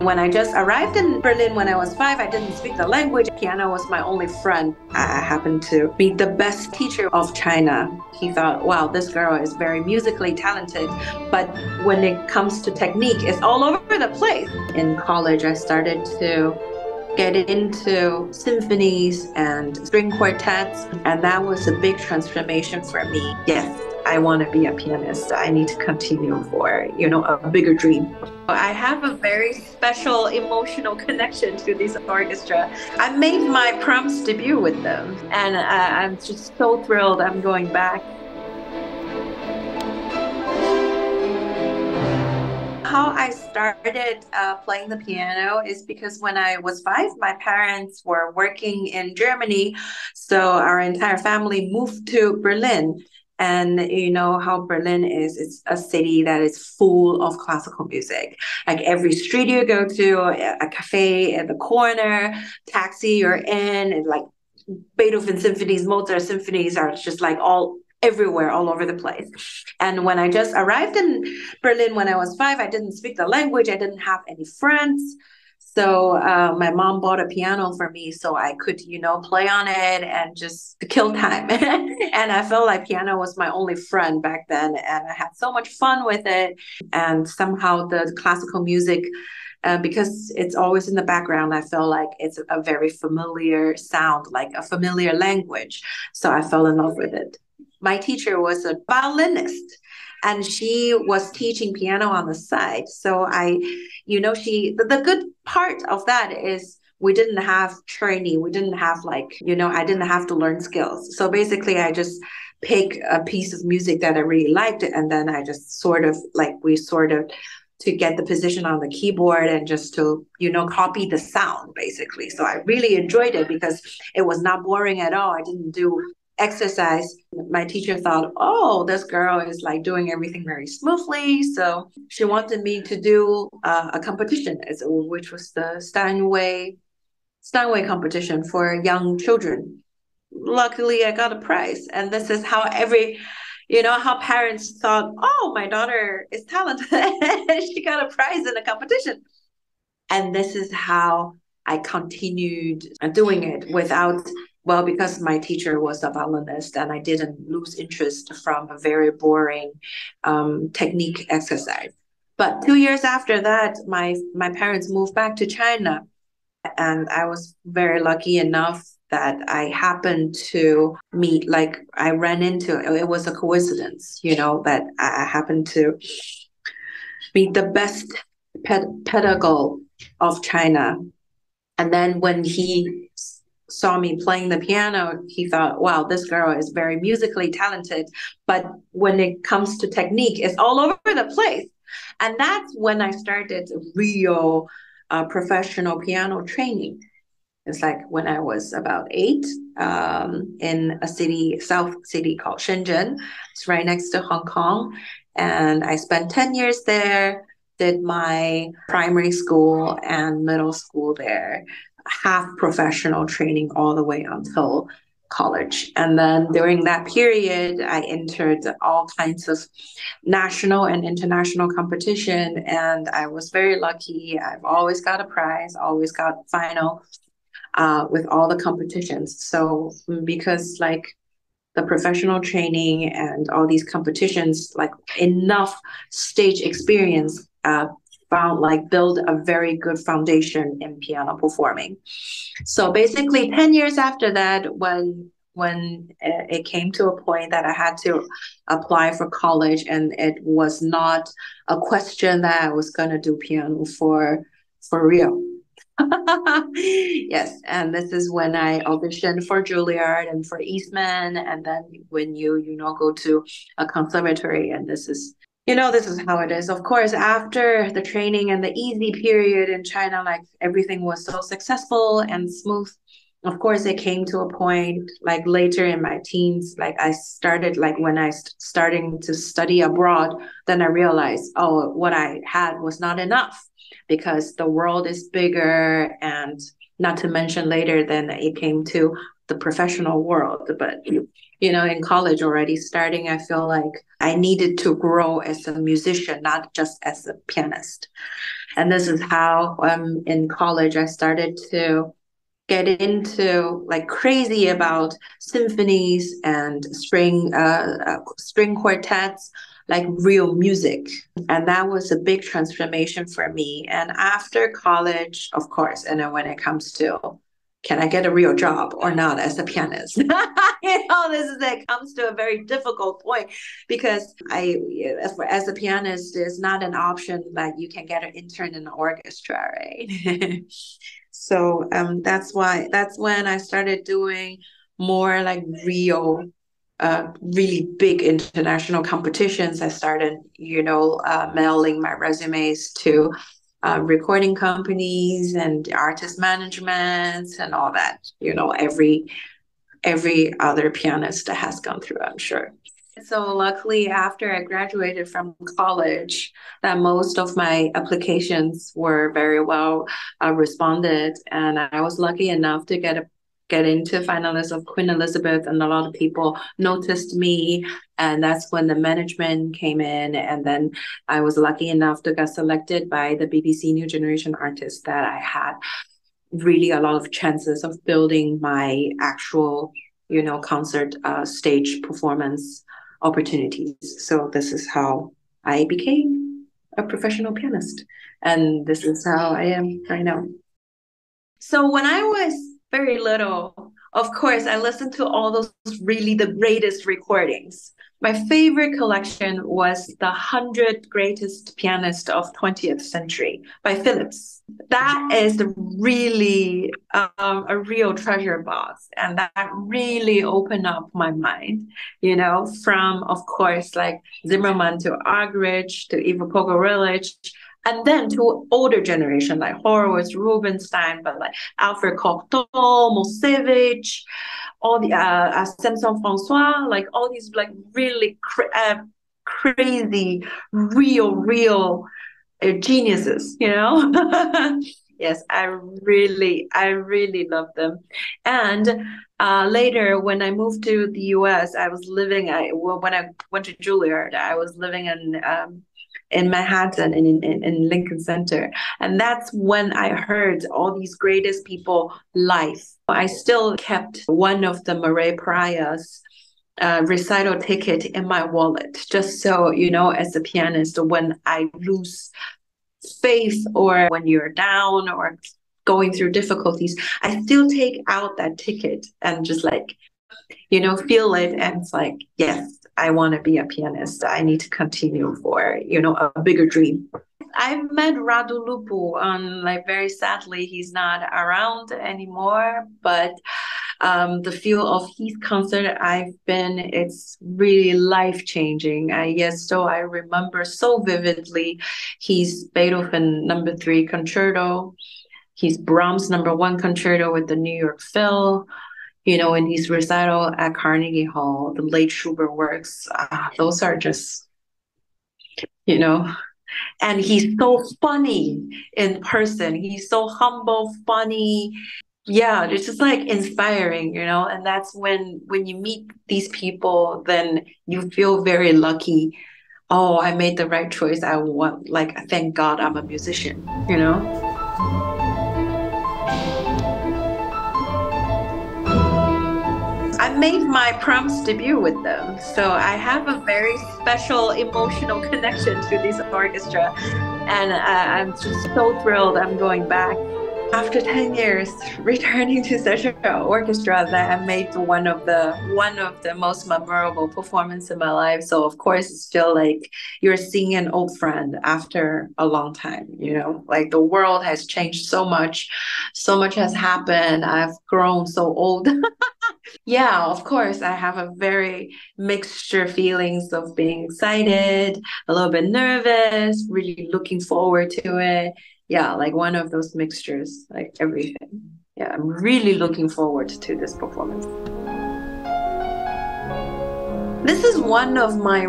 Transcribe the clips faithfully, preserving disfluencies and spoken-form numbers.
When I just arrived in Berlin when I was five, I didn't speak the language. Piano was my only friend. I happened to meet the best teacher of China. He thought, wow, this girl is very musically talented, but when it comes to technique, it's all over the place. In college, I started to get into symphonies and string quartets, and that was a big transformation for me. Yes, I want to be a pianist. I need to continue for, you know, a bigger dream. I have a very special emotional connection to this orchestra. I made my proms debut with them, and I, I'm just so thrilled I'm going back. How I started uh, playing the piano is because when I was five, my parents were working in Germany, so our entire family moved to Berlin. And you know how Berlin is, it's a city that is full of classical music. Like every street you go to, a cafe at the corner, taxi you're in, and like Beethoven symphonies, Mozart symphonies are just like all everywhere, all over the place. And when I just arrived in Berlin when I was five, I didn't speak the language, I didn't have any friends. So uh, my mom bought a piano for me so I could, you know, play on it and just kill time. And I felt like piano was my only friend back then. And I had so much fun with it. And somehow the classical music, uh, because it's always in the background, I felt like it's a very familiar sound, like a familiar language. So I fell in love with it. My teacher was a violinist. And she was teaching piano on the side. So I, you know, she, the, the good part of that is we didn't have training. We didn't have like, you know, I didn't have to learn skills. So basically I just pick a piece of music that I really liked. And then I just sort of like, we sort of to get the position on the keyboard and just to, you know, copy the sound basically. So I really enjoyed it because it was not boring at all. I didn't do exercise. My teacher thought, oh, this girl is like doing everything very smoothly. So she wanted me to do uh, a competition, which was the Steinway, Steinway competition for young children. Luckily, I got a prize. And this is how every, you know, how parents thought, oh, my daughter is talented. She got a prize in a competition. And this is how I continued doing it without Well, because my teacher was a violinist and I didn't lose interest from a very boring um, technique exercise. But two years after that, my, my parents moved back to China. And I was very lucky enough that I happened to meet, like I ran into, it was a coincidence, you know, that I happened to meet the best ped- pedagogue of China. And then when he saw me playing the piano, he thought, wow, this girl is very musically talented, but when it comes to technique, it's all over the place. And that's when I started real uh, professional piano training. It's like when I was about eight um, in a city, south city called Shenzhen. It's right next to Hong Kong. And I spent ten years there, did my primary school and middle school there. Half professional training all the way until college. And then during that period, I entered all kinds of national and international competition. And I was very lucky. I've always got a prize, always got final uh, with all the competitions. So because like the professional training and all these competitions, like enough stage experience uh, found like build a very good foundation in piano performing. So basically ten years after that, when when it came to a point that I had to apply for college and it was not a question that I was going to do piano for for real. Yes, and this is when I auditioned for Juilliard and for Eastman, and then when you you know go to a conservatory, and this is You know, this is how it is. Of course, after the training and the easy period in China, like everything was so successful and smooth. Of course, it came to a point like later in my teens, like I started like when I st- starting to study abroad, then I realized, oh, what I had was not enough because the world is bigger. And not to mention later, then it came to the professional world. But, you know, in college already starting, I feel like I needed to grow as a musician, not just as a pianist. And this is how um, in college I started to get into like crazy about symphonies and string uh, uh, string quartets, like real music. And that was a big transformation for me. And after college, of course, and then when it comes to, can I get a real job or not as a pianist? you know, this is, it comes to a very difficult point, because I, as a pianist, it's not an option that you can get an intern in an orchestra, right? so um, that's why, that's when I started doing more like real, Uh, really big international competitions. I started, you know, uh, mailing my resumes to uh, recording companies and artist managements and all that, you know, every every other pianist has gone through, I'm sure. So luckily, after I graduated from college, that most of my applications were very well uh, responded. And I was lucky enough to get a get into finalists of Queen Elizabeth, and a lot of people noticed me, and that's when the management came in. And then I was lucky enough to get selected by the B B C New Generation Artist, that I had really a lot of chances of building my actual, you know, concert uh, stage performance opportunities. So this is how I became a professional pianist, and this is how I am right now. So when I was very little, of course, I listened to all those really the greatest recordings. My favorite collection was the one hundred Greatest Pianists of twentieth Century by Phillips. That is really um, a real treasure box. And that really opened up my mind, you know, from, of course, like Zimmerman to Argerich to Ivo Pogorelich, and then to older generation like Horowitz, Rubinstein, but like Alfred Cortot, Mosevich, all the uh, uh, Samson François, like all these like really cra- uh, crazy, real, real uh, geniuses, you know? Yes, I really, I really love them. And uh, later, when I moved to the U S, I was living, I, when I went to Juilliard, I was living in um, in Manhattan and in, in, in Lincoln Center. And that's when I heard all these greatest people live. I still kept one of the Murray Priya's uh, recital ticket in my wallet, just so, you know, as a pianist, when I lose faith or when you're down or going through difficulties, I still take out that ticket and just like, you know, feel it. And it's like, yes, I want to be a pianist. I need to continue for, you know, a bigger dream. I met Radu Lupu on, like, very sadly, he's not around anymore, but um, the feel of his concert I've been, it's really life-changing. I, yes, so I remember so vividly his Beethoven number three concerto, his Brahms number one concerto with the New York Phil, you know, in his recital at Carnegie Hall, the late Schubert works, uh, those are just, you know, and he's so funny in person. He's so humble, funny. Yeah, it's just like inspiring, you know, and that's when, when you meet these people, then you feel very lucky. Oh, I made the right choice. I want, like, thank God I'm a musician, you know. I made my Brahms debut with them, so I have a very special emotional connection to this orchestra, and I, I'm just so thrilled I'm going back. After ten years, returning to such an orchestra, that I made one of the one of the most memorable performances in my life. So of course, it's still like you're seeing an old friend after a long time, you know, like the world has changed so much. So much has happened. I've grown so old. Yeah, of course, I have a very mixture feelings of being excited, a little bit nervous, really looking forward to it. Yeah, like one of those mixtures, like everything. Yeah, I'm really looking forward to this performance. This is one of my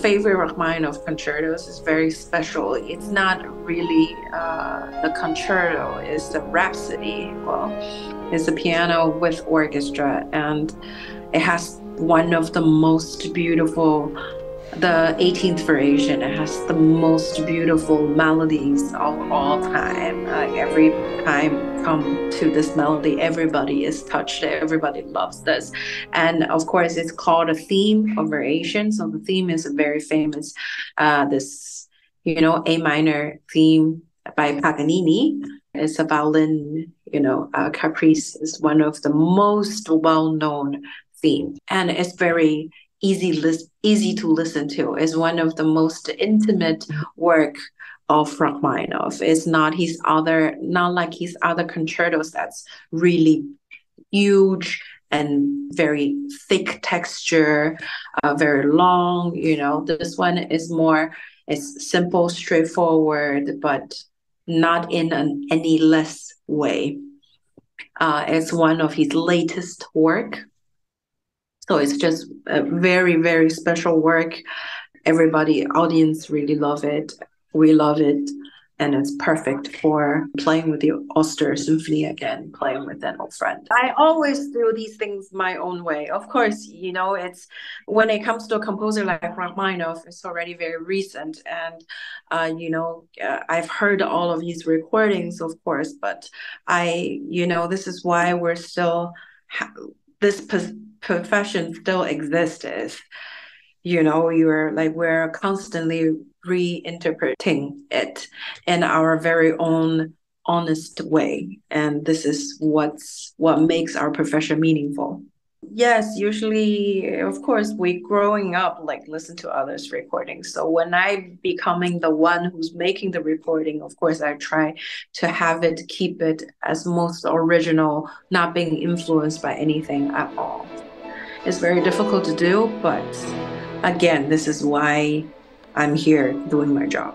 favorite Rachmaninoff concertos. It's very special. It's not really uh, the concerto, it's the rhapsody. Well, it's a piano with orchestra, and it has one of the most beautiful, the eighteenth variation, it has the most beautiful melodies of all time. Like every time come to this melody, everybody is touched, everybody loves this. And of course, it's called a theme of variation. So the theme is a very famous, uh, this, you know, A minor theme by Paganini. It's a violin, you know, uh, caprice is one of the most well-known theme. And it's very easy list, easy to listen to. Is one of the most intimate work of Rachmaninoff. It's not his other, not like his other concertos that's really huge and very thick texture, uh, very long, you know. This one is more, it's simple, straightforward, but not in an any less way. Uh, it's one of his latest work. So it's just a very, very special work. Everybody, audience really love it. We love it. And it's perfect for playing with the Ulster Symphony again, playing with an old friend. I always do these things my own way. Of course, you know, it's when it comes to a composer like Rachmaninoff, it's already very recent. And, uh, you know, uh, I've heard all of his recordings, of course, but I, you know, this is why we're still, ha- this pos- profession still exists. Is, you know, you're like, we're constantly reinterpreting it in our very own honest way, and this is what's what makes our profession meaningful. Yes, usually, of course, we growing up like listen to others' recordings. So when I becoming the one who's making the recording, of course, I try to have it, keep it as most original, not being influenced by anything at all. It's very difficult to do, but again, this is why I'm here doing my job.